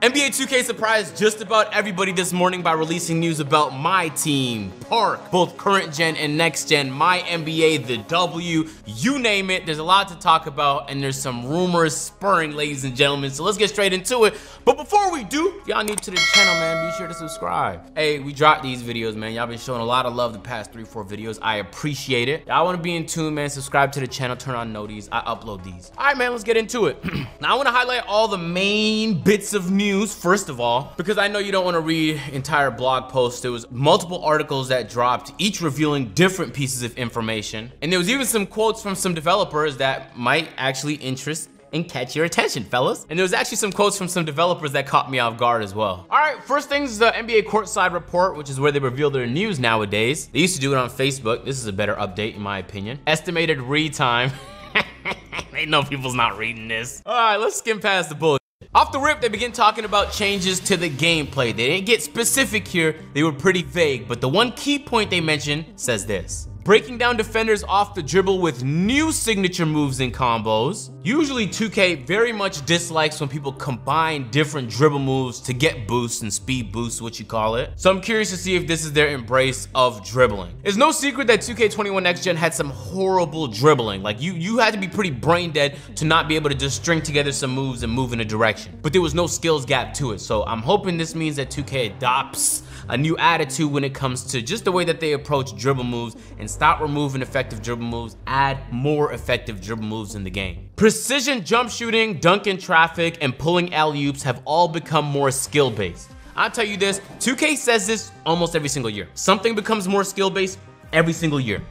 NBA 2K surprised just about everybody this morning by releasing news about my team, Park, both current gen and next gen, my NBA, the W, you name it. There's a lot to talk about and there's some rumors spurring, ladies and gentlemen, so let's get straight into it. But before we do, if y'all new to the channel, man, be sure to subscribe. Hey, we dropped these videos, man. Y'all been showing a lot of love the past 3 or 4 videos. I appreciate it. Y'all want to be in tune, man, subscribe to the channel, turn on noties. I upload these. All right, man, let's get into it. Now I want to highlight all the main bits of news. First of all, because I know you don't want to read entire blog posts, there was multiple articles that dropped, each revealing different pieces of information, and there was even some quotes from some developers that might actually interest and catch your attention, fellas. And there was actually some quotes from some developers that caught me off guard as well. All right, first things, the NBA courtside report, which is where they reveal their news nowadays. They used to do it on Facebook. This is a better update in my opinion. Estimated read time. They know people's not reading this. All right, let's skim past the bullshit. Off the rip, they begin talking about changes to the gameplay. They didn't get specific here, they were pretty vague, but the one key point they mentioned says this. Breaking down defenders off the dribble with new signature moves and combos. Usually 2K very much dislikes when people combine different dribble moves to get boosts and speed boosts, what you call it. So I'm curious to see if this is their embrace of dribbling. It's no secret that 2K21 Next Gen had some horrible dribbling. Like you had to be pretty brain dead to not be able to just string together some moves and move in a direction. But there was no skills gap to it. So I'm hoping this means that 2K adopts a new attitude when it comes to just the way that they approach dribble moves and stop removing effective dribble moves, add more effective dribble moves in the game. Precision jump shooting, dunking traffic, and pulling alley-oops have all become more skill-based. I'll tell you this, 2K says this almost every single year. Something becomes more skill-based every single year.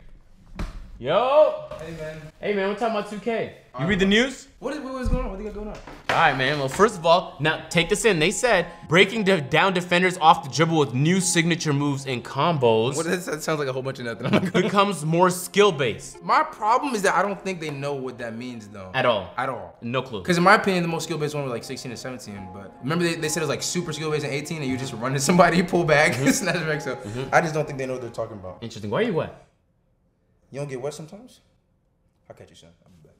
Yo! Hey, man. Hey, man, we're talking about 2K. You read the news? What is going on? What do you got going on? All right, man. Well, first of all, now take this in. They said breaking down defenders off the dribble with new signature moves and combos. What is that? That sounds like a whole bunch of nothing. Becomes more skill-based. My problem is that I don't think they know what that means, though. At all. At all. No clue. Because in my opinion, the most skill-based one was like 16 and 17. But remember, they said it was like super skill-based in 18, and you just run to somebody, you pull back, snatch back. So I just don't think they know what they're talking about. Interesting. Why are you wet? You don't get wet sometimes? I'll catch you soon. I'll be back.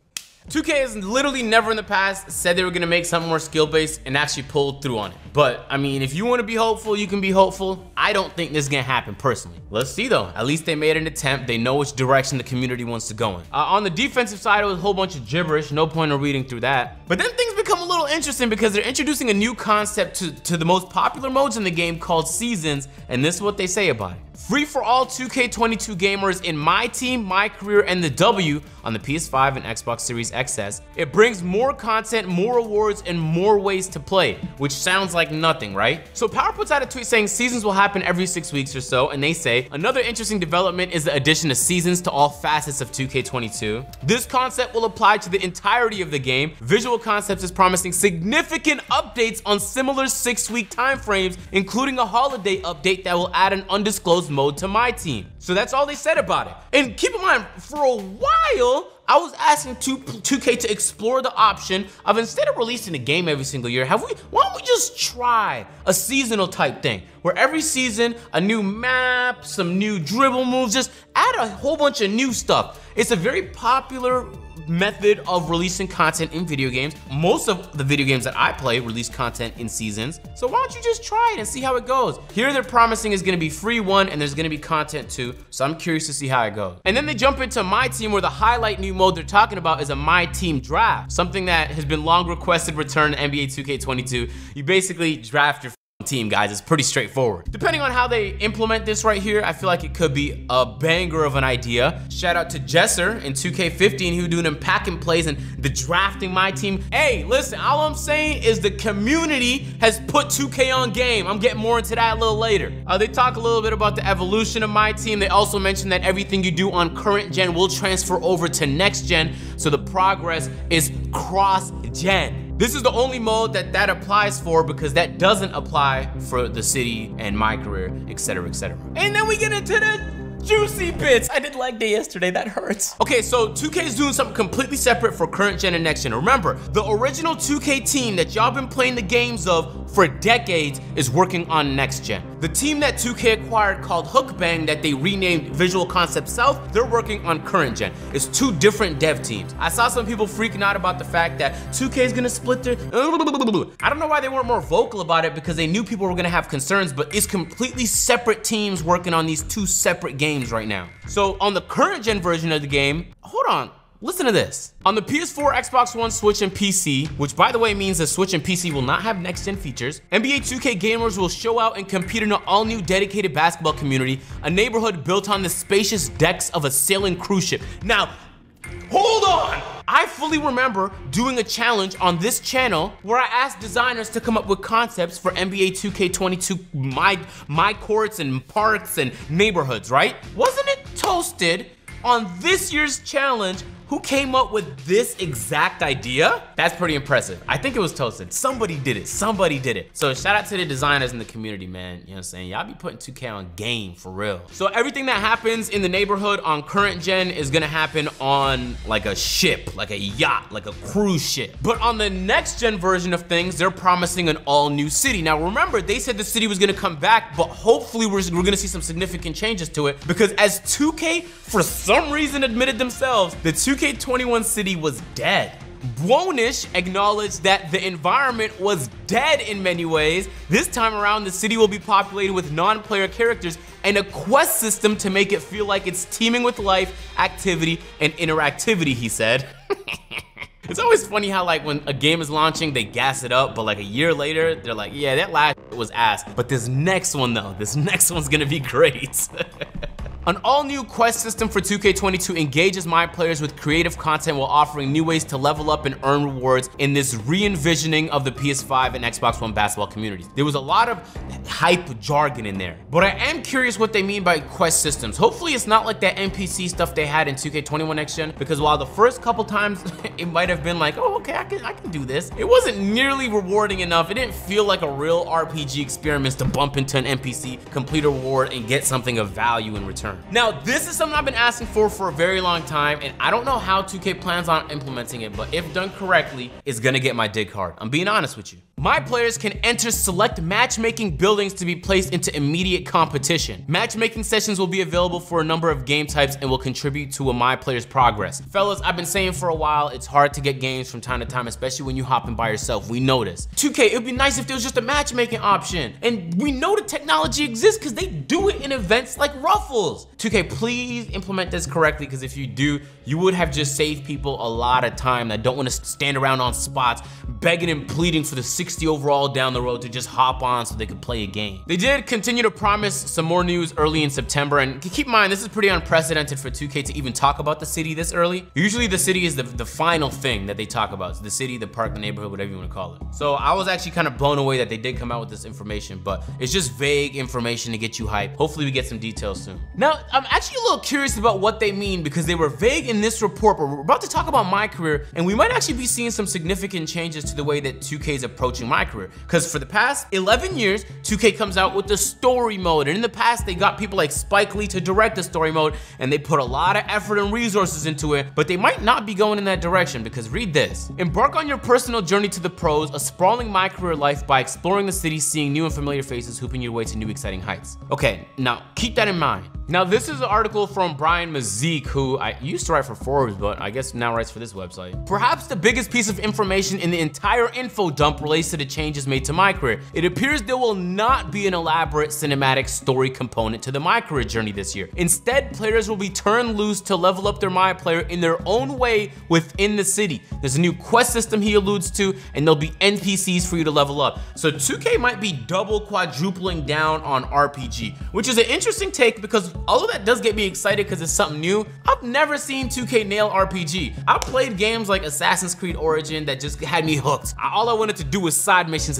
2K has literally never in the past said they were gonna make something more skill-based and actually pulled through on it. But, I mean, if you wanna be hopeful, you can be hopeful. I don't think this is gonna happen personally. Let's see though. At least they made an attempt. They know which direction the community wants to go in. On the defensive side, it was a whole bunch of gibberish. No point in reading through that. But then things become a little interesting because they're introducing a new concept to the most popular modes in the game called Seasons, and this is what they say about it. Free for all 2K22 gamers in My Team, My Career, and the W on the PS5 and Xbox Series XS. It brings more content, more rewards, and more ways to play, which sounds like nothing, right? So Power puts out a tweet saying seasons will happen every 6 weeks or so, and they say, another interesting development is the addition of seasons to all facets of 2K22. This concept will apply to the entirety of the game. Visual Concepts is promising significant updates on similar 6-week timeframes, including a holiday update that will add an undisclosed mode to My Team. So that's all they said about it. And keep in mind, for a while, I was asking 2K to explore the option of, instead of releasing a game every single year, why don't we just try a seasonal type thing where every season, a new map, some new dribble moves, just add a whole bunch of new stuff. It's a very popular method of releasing content in video games. Most of the video games that I play release content in seasons. So why don't you just try it and see how it goes? Here they're promising is gonna be free 1 and there's gonna be content 2. So I'm curious to see how it goes. And then they jump into My Team, where the highlight new mode they're talking about is a My Team draft. Something that has been long requested return to NBA 2K22. You basically draft your team, guys. It's pretty straightforward. Depending on how they implement this right here, I feel like it could be a banger of an idea. Shout out to Jesser in 2K15 who doing them packing plays and the drafting My Team. Hey, listen, all I'm saying is the community has put 2K on game. I'm getting more into that a little later. They talk a little bit about the evolution of My Team. They also mention that everything you do on current gen will transfer over to next gen, so the progress is cross-gen. This is the only mode that applies for, because that doesn't apply for the city and My Career, etc., etc. And then we get into the juicy bits. I did leg day yesterday, that hurts. Okay, so 2K is doing something completely separate for current gen and next gen. Remember, the original 2K team that y'all been playing the games of for decades is working on next gen. The team that 2K acquired called Hookbang that they renamed Visual Concepts South, they're working on current gen. It's two different dev teams. I saw some people freaking out about the fact that 2K is gonna split their... I don't know why they weren't more vocal about it because they knew people were gonna have concerns, but it's completely separate teams working on these two separate games right now. So on the current gen version of the game, hold on. Listen to this. On the PS4, Xbox One, Switch, and PC, which by the way means that Switch and PC will not have next-gen features, NBA 2K gamers will show out and compete in an all-new dedicated basketball community, a neighborhood built on the spacious decks of a sailing cruise ship. Now, hold on! I fully remember doing a challenge on this channel where I asked designers to come up with concepts for NBA 2K22 my courts and parks and neighborhoods, right? Wasn't it toasted on this year's challenge who came up with this exact idea? That's pretty impressive. I think it was Toasted. Somebody did it, somebody did it. So shout out to the designers in the community, man. You know what I'm saying? Y'all be putting 2K on game for real. So everything that happens in the neighborhood on current gen is gonna happen on like a ship, like a yacht, like a cruise ship. But on the next gen version of things, they're promising an all new city. Now remember, they said the city was gonna come back, but hopefully we're gonna see some significant changes to it because as 2K, for some reason admitted themselves, the 2K21 city was dead. Bwonish acknowledged that the environment was dead in many ways. This time around, the city will be populated with non-player characters and a quest system to make it feel like it's teeming with life, activity, and interactivity, he said. It's always funny how like when a game is launching, they gas it up, but like a year later, they're like, yeah, that last was ass. But this next one though, this next one's gonna be great. An all-new quest system for 2K22 engages my players with creative content while offering new ways to level up and earn rewards in this re-envisioning of the PS5 and Xbox One basketball communities. There was a lot of hype jargon in there, but I am curious what they mean by quest systems. Hopefully it's not like that NPC stuff they had in 2K21 Next Gen, because while the first couple times it might have been like, oh, okay, I can do this, it wasn't nearly rewarding enough. It didn't feel like a real RPG experience to bump into an NPC, complete a reward, and get something of value in return. Now, this is something I've been asking for a very long time, and I don't know how 2K plans on implementing it, but if done correctly, it's gonna get my dig hard. I'm being honest with you. My players can enter select matchmaking buildings to be placed into immediate competition. Matchmaking sessions will be available for a number of game types and will contribute to my players' progress. Fellas, I've been saying for a while, it's hard to get games from time to time, especially when you hop in by yourself. We know this. 2K, it would be nice if there was just a matchmaking option. And we know the technology exists because they do it in events like Ruffles. 2K, please implement this correctly, because if you do, you would have just saved people a lot of time that don't want to stand around on spots begging and pleading for the 60 overall down the road to just hop on so they could play a game. They did continue to promise some more news early in September, and keep in mind, this is pretty unprecedented for 2K to even talk about the city this early. Usually the city is the final thing that they talk about. So the city, the park, the neighborhood, whatever you wanna call it. So I was actually kind of blown away that they did come out with this information, but it's just vague information to get you hyped. Hopefully we get some details soon. Now, I'm actually a little curious about what they mean because they were vague in this report, but we're about to talk about my career, and we might actually be seeing some significant changes to the way that 2K is approaching my career, because for the past 11 years 2K comes out with the story mode, and in the past they got people like Spike Lee to direct the story mode, and they put a lot of effort and resources into it, but they might not be going in that direction, because read this: embark on your personal journey to the pros, a sprawling my career life by exploring the city, seeing new and familiar faces, hooping your way to new exciting heights. Okay, now keep that in mind. Now, this is an article from Brian Mazique, who I used to write for Forbes, but I guess now writes for this website. Perhaps the biggest piece of information in the entire info dump relates to the changes made to my career. It appears there will not be an elaborate cinematic story component to the my career journey this year. Instead, players will be turned loose to level up their my player in their own way within the city. There's a new quest system he alludes to, and there'll be NPCs for you to level up. So 2K might be double quadrupling down on RPG, which is an interesting take, because although that does get me excited because it's something new, I've never seen 2K nail RPG. I played games like Assassin's Creed Origin that just had me hooked. All I wanted to do was side missions,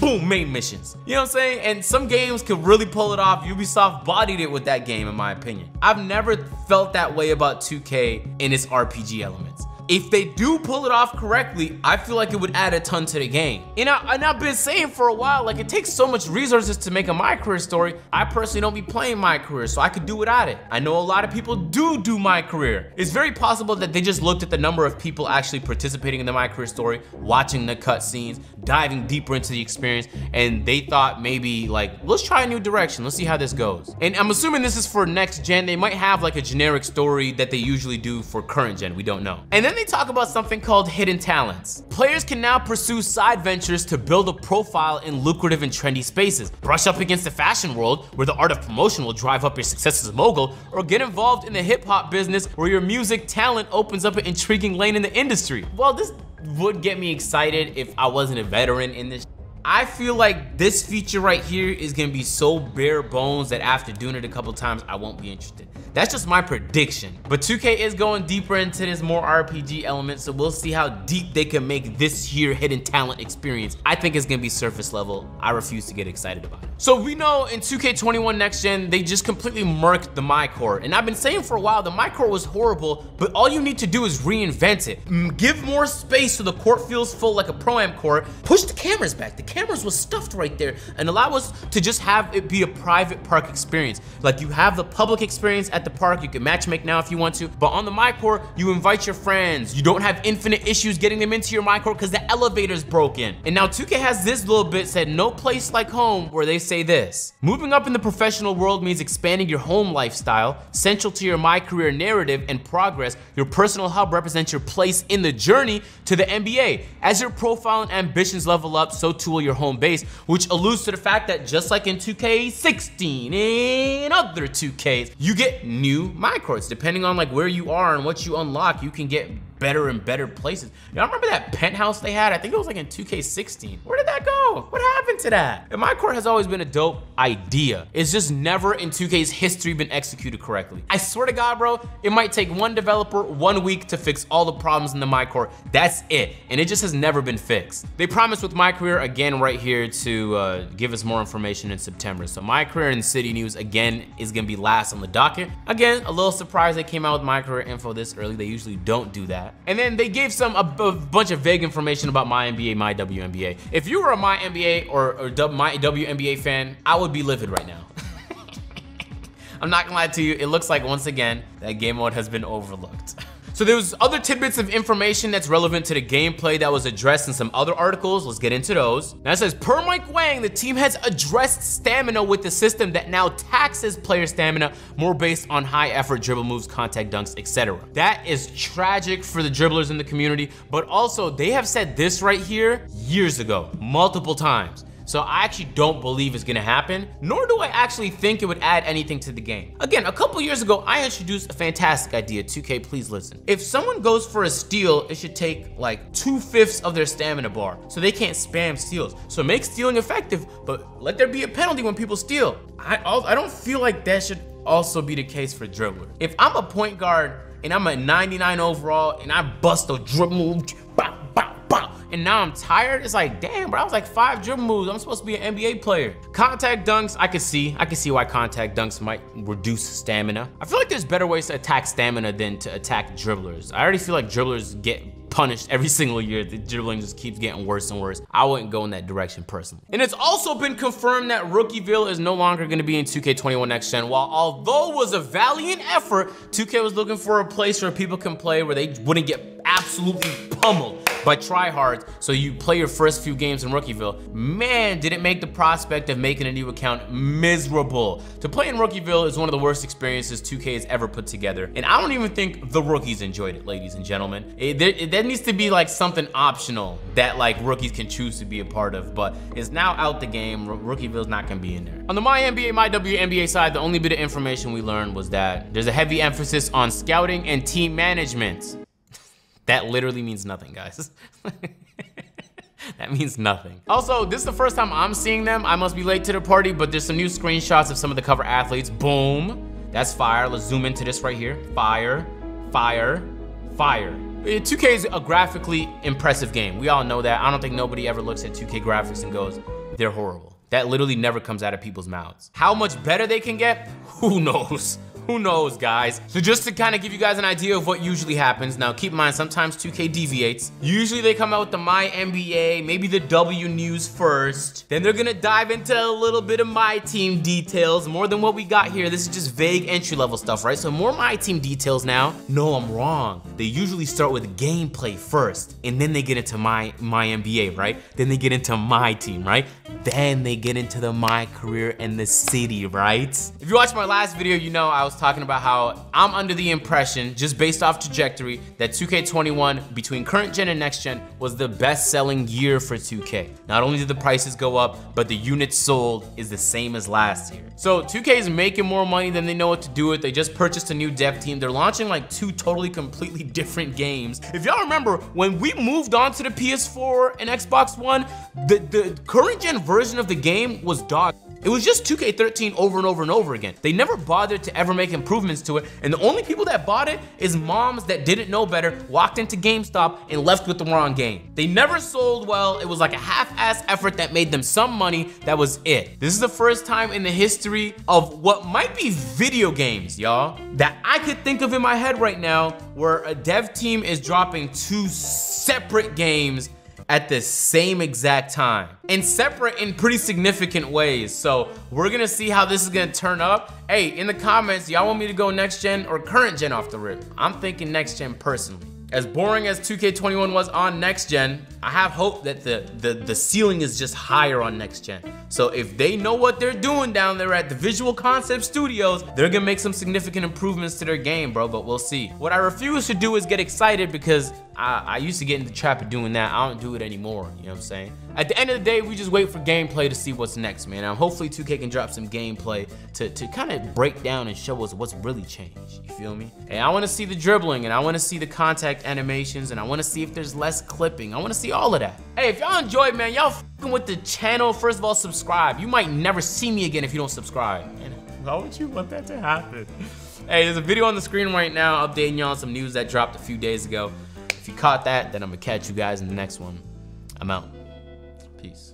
boom, main missions. You know what I'm saying? And some games could really pull it off. Ubisoft bodied it with that game, in my opinion. I've never felt that way about 2K in its RPG elements. If they do pull it off correctly, I feel like it would add a ton to the game. And I've been saying for a while, like, it takes so much resources to make a My Career story. I personally don't be playing My Career, so I could do without it. I know a lot of people do My Career. It's very possible that they just looked at the number of people actually participating in the My Career story, watching the cutscenes, diving deeper into the experience, and they thought maybe, like, let's try a new direction. Let's see how this goes. And I'm assuming this is for next gen. They might have like a generic story that they usually do for current gen. We don't know. And then they talk about something called hidden talents. Players can now pursue side ventures to build a profile in lucrative and trendy spaces. Brush up against the fashion world, where the art of promotion will drive up your success as a mogul, or get involved in the hip hop business, where your music talent opens up an intriguing lane in the industry. Well, this would get me excited if I wasn't a veteran in this. I feel like this feature right here is gonna be so bare bones that after doing it a couple times, I won't be interested. That's just my prediction. But 2K is going deeper into this more RPG element, so we'll see how deep they can make this here hidden talent experience. I think it's gonna be surface level. I refuse to get excited about it. So we know in 2K21 Next Gen, they just completely murked the MyCore. And I've been saying for a while, the MyCore was horrible, but all you need to do is reinvent it. Give more space so the court feels full like a pro-am court. Push the cameras back. The cameras was stuffed right there, and allow us to just have it be a private park experience. Like, you have the public experience at the park, you can matchmake now if you want to, but on the MyCore, you invite your friends. You don't have infinite issues getting them into your MyCore because the elevator's broken. And now 2K has this little bit said, no place like home, where they say this. Moving up in the professional world means expanding your home lifestyle, central to your My Career narrative and progress. Your personal hub represents your place in the journey to the NBA. As your profile and ambitions level up, so too will your home base, which alludes to the fact that just like in 2K16 and other 2Ks, you get new MyCores. Depending on like where you are and what you unlock, you can get better and better places. Y'all remember that penthouse they had? I think it was like in 2K16. Where did that go? What happened to that? And MyCore has always been a dope idea. It's just never in 2K's history been executed correctly. I swear to God, bro, it might take one developer 1 week to fix all the problems in the MyCore. That's it. And it just has never been fixed. They promised with My Career again right here to give us more information in September. So My Career and City News again is gonna be last on the docket. Again, a little surprise they came out with My Career info this early. They usually don't do that. And then they gave a bunch of vague information about My NBA, My WNBA. If you were a My NBA or My WNBA fan, I would be livid right now. I'm not gonna lie to you, it looks like once again, that game mode has been overlooked. So there was other tidbits of information that's relevant to the gameplay that was addressed in some other articles. Let's get into those. Now it says, per Mike Wang, the team has addressed stamina with the system that now taxes player stamina more based on high effort dribble moves, contact dunks, etc. That is tragic for the dribblers in the community, but also they have said this right here years ago, multiple times. So I actually don't believe it's gonna happen, nor do I actually think it would add anything to the game. Again, a couple years ago, I introduced a fantastic idea. 2K, please listen. If someone goes for a steal, it should take like 2/5 of their stamina bar, so they can't spam steals. So make stealing effective, but let there be a penalty when people steal. I don't feel like that should also be the case for dribblers. If I'm a point guard and I'm a 99 overall and I bust a dribble move, bop, bop, and now I'm tired, it's like, damn, bro, I was like 5 dribble moves. I'm supposed to be an NBA player. Contact dunks, I could see why contact dunks might reduce stamina. I feel like there's better ways to attack stamina than to attack dribblers. I already feel like dribblers get punished every single year. The dribbling just keeps getting worse and worse. I wouldn't go in that direction personally. And it's also been confirmed that Rookieville is no longer gonna be in 2K21 Next Gen. While although it was a valiant effort, 2K was looking for a place where people can play where they wouldn't get absolutely pummeled by tryhards, so you play your first few games in Rookieville. Man, did it make the prospect of making a new account miserable. To play in Rookieville is one of the worst experiences 2K has ever put together, and I don't even think the rookies enjoyed it, ladies and gentlemen. There needs to be like something optional that like rookies can choose to be a part of, but it's now out the game. Rookieville's not gonna be in there. On the My NBA, My WNBA side, the only bit of information we learned was that there's a heavy emphasis on scouting and team management. That literally means nothing, guys. That means nothing. Also, this is the first time I'm seeing them. I must be late to the party, but there's some new screenshots of some of the cover athletes. Boom, that's fire. Let's zoom into this right here. Fire, fire, fire. 2K is a graphically impressive game. We all know that. I don't think nobody ever looks at 2K graphics and goes, they're horrible. That literally never comes out of people's mouths. How much better they can get, who knows? Who knows, guys? So just to kind of give you guys an idea of what usually happens, now keep in mind sometimes 2K deviates. Usually they come out with the My NBA, maybe the W news first. Then they're gonna dive into a little bit of My Team details, more than what we got here. This is just vague entry-level stuff, right? So more My Team details now. No, I'm wrong. They usually start with gameplay first, and then they get into My NBA, right? Then they get into My Team, right? Then they get into the My Career and the City, right? If you watched my last video, you know I was talking about how I'm under the impression, just based off trajectory, that 2K21, between current gen and next gen, was the best-selling year for 2K. Not only did the prices go up, but the units sold is the same as last year. So 2K is making more money than they know what to do with. They just purchased a new dev team. They're launching like two totally completely different games. If y'all remember, when we moved on to the PS4 and Xbox One, the current gen version of the game was dog. It was just 2K13 over and over and over again. They never bothered to ever make improvements to it, and the only people that bought it is moms that didn't know better, walked into GameStop, and left with the wrong game. They never sold well. It was like a half-assed effort that made them some money. That was it. This is the first time in the history of what might be video games, y'all, that I could think of in my head right now where a dev team is dropping two separate games at the same exact time, and separate in pretty significant ways. So we're gonna see how this is gonna turn up. Hey, in the comments, y'all want me to go next gen or current gen off the rip? I'm thinking next gen personally. As boring as 2K21 was on next gen, I have hope that the ceiling is just higher on next gen. So if they know what they're doing down there at the Visual Concepts Studios, they're gonna make some significant improvements to their game, bro, but we'll see. What I refuse to do is get excited, because I used to get in the trap of doing that. I don't do it anymore, you know what I'm saying? At the end of the day, we just wait for gameplay to see what's next, man. Hopefully 2K can drop some gameplay to kind of break down and show us what's really changed, you feel me? And I wanna see the dribbling, and I wanna see the contact animations, and I wanna see if there's less clipping. I wanna see all of that. Hey, if y'all enjoyed, man, y'all f***ing with the channel. First of all, subscribe. You might never see me again if you don't subscribe. Man, why would you want that to happen? Hey, there's a video on the screen right now updating y'all on some news that dropped a few days ago. If you caught that, then I'm gonna catch you guys in the next one. I'm out. Peace.